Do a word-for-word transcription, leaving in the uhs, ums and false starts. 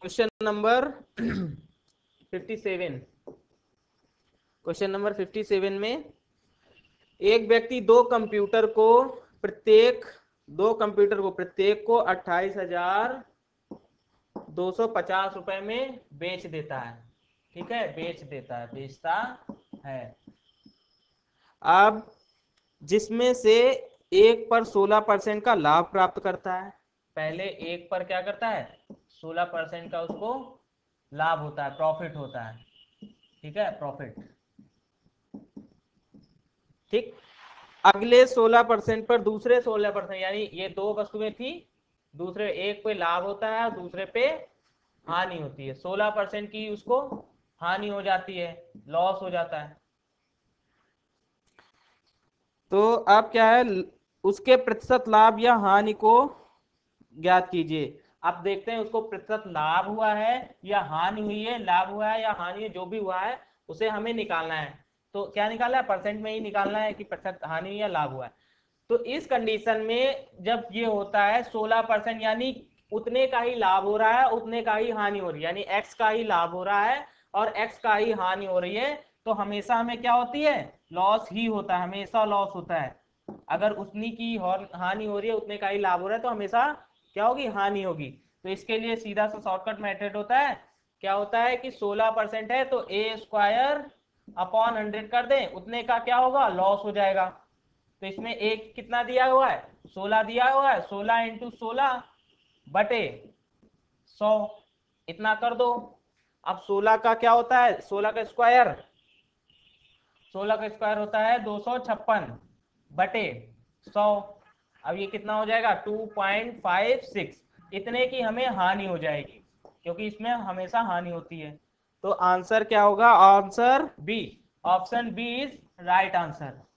Question number सत्तावन, question number सत्तावन में एक व्यक्ति दो कंप्यूटर को प्रत्येक दो कंप्यूटर को प्रत्येक को अट्ठाईस हजार दो सौ पचास रुपए में बेच देता है। ठीक है, बेच देता है बेचता है। अब जिसमें से एक पर सोलह परसेंट का लाभ प्राप्त करता है, पहले एक पर क्या करता है, सोलह परसेंट का उसको लाभ होता है, प्रॉफिट होता है। ठीक है, प्रॉफिट। ठीक, अगले सोलह परसेंट पर दूसरे सोलह परसेंट, यानी ये दो वस्तुएं थी, दूसरे एक पे लाभ होता है, दूसरे पे हानि होती है। सोलह परसेंट की उसको हानि हो जाती है, लॉस हो जाता है। तो अब क्या है, उसके प्रतिशत लाभ या हानि को ज्ञात कीजिए। आप देखते हैं उसको प्रतिशत लाभ हुआ है या हानि हुई है, लाभ हुआ है या हानि है, जो भी हुआ है उसे हमें निकालना है। तो क्या निकालना है, परसेंट में ही निकालना है कि प्रतिशत हानि या लाभ हुआ है। तो इस कंडीशन में जब ये होता है सोलह परसेंट, यानी उतने का ही लाभ हो रहा है, उतने का ही हानि हो रही है, यानी एक्स का ही लाभ हो रहा है और एक्स का ही हानि हो रही है, तो हमेशा हमें क्या होती है, लॉस ही होता है, हमेशा लॉस होता है। अगर उतनी की हानि हो रही है, उतने का ही लाभ हो रहा है, तो हमेशा क्या होगी, हानि होगी। तो इसके लिए सीधा सा शॉर्टकट मेथड होता है, क्या होता है कि सोलह परसेंट है तो ए स्क्वायर अपॉन हंड्रेड कर दें, उतने का क्या होगा, लॉस हो जाएगा। तो इसमें एक कितना दिया हुआ है, सोलह दिया हुआ है, सोलह इंटू सोलह बटे सौ, इतना कर दो। अब सोलह का क्या होता है, सोलह का स्क्वायर, सोलह का स्क्वायर होता है दो सौ छप्पन बटे सौ। अब ये कितना हो जाएगा, टू पॉइंट फाइव सिक्स। इतने की हमें हानि हो जाएगी, क्योंकि इसमें हमेशा हानि होती है। तो आंसर क्या होगा, answer B, option B is right answer.